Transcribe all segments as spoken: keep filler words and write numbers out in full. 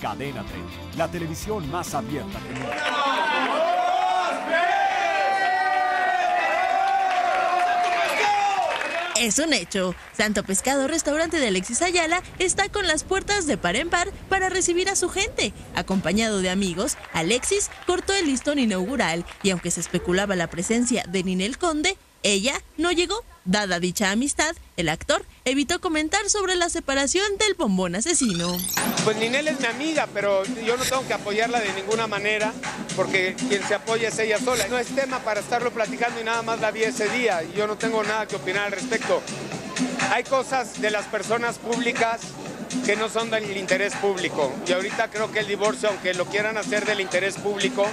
Cadena treinta, la televisión más abierta que nunca. Es un hecho. Santo Pescado, restaurante de Alexis Ayala, está con las puertas de par en par para recibir a su gente. Acompañado de amigos, Alexis cortó el listón inaugural y aunque se especulaba la presencia de Ninel Conde, ella no llegó. Dada dicha amistad, el actor evitó comentar sobre la separación del bombón asesino. Pues Ninel es mi amiga, pero yo no tengo que apoyarla de ninguna manera, porque quien se apoya es ella sola. No es tema para estarlo platicando y nada más la vi ese día. Yo no tengo nada que opinar al respecto. Hay cosas de las personas públicas que no son del interés público. Y ahorita creo que el divorcio, aunque lo quieran hacer del interés público,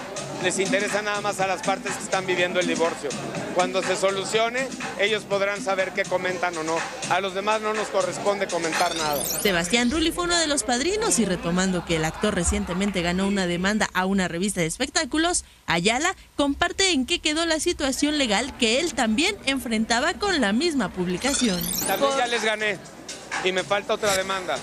les interesa nada más a las partes que están viviendo el divorcio. Cuando se solucione, ellos podrán saber qué comentan o no. A los demás no nos corresponde comentar nada. Sebastián Rulli fue uno de los padrinos y retomando que el actor recientemente ganó una demanda a una revista de espectáculos, Ayala comparte en qué quedó la situación legal que él también enfrentaba con la misma publicación. También ya les gané y me falta otra demanda.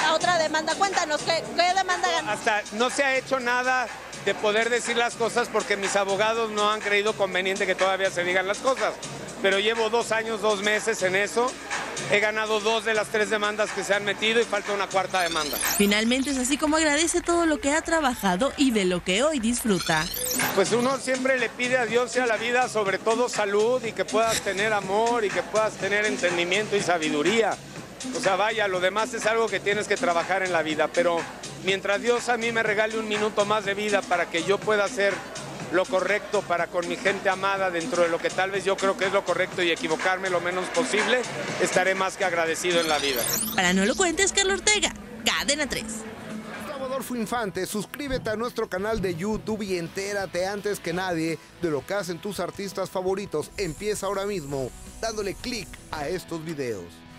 La otra demanda, cuéntanos, ¿qué, qué demanda ganó? Hasta no se ha hecho nada de poder decir las cosas porque mis abogados no han creído conveniente que todavía se digan las cosas. Pero llevo dos años, dos meses en eso. He ganado dos de las tres demandas que se han metido y falta una cuarta demanda. Finalmente es así como agradece todo lo que ha trabajado y de lo que hoy disfruta. Pues uno siempre le pide a Dios y a la vida, sobre todo salud y que puedas tener amor y que puedas tener entendimiento y sabiduría. O sea, vaya, lo demás es algo que tienes que trabajar en la vida, pero mientras Dios a mí me regale un minuto más de vida para que yo pueda hacer lo correcto para con mi gente amada dentro de lo que tal vez yo creo que es lo correcto y equivocarme lo menos posible, estaré más que agradecido en la vida. Para No lo cuentes, Carlos Ortega, Cadena tres. Adolfo Infante, suscríbete a nuestro canal de YouTube y entérate antes que nadie de lo que hacen tus artistas favoritos. Empieza ahora mismo dándole clic a estos videos.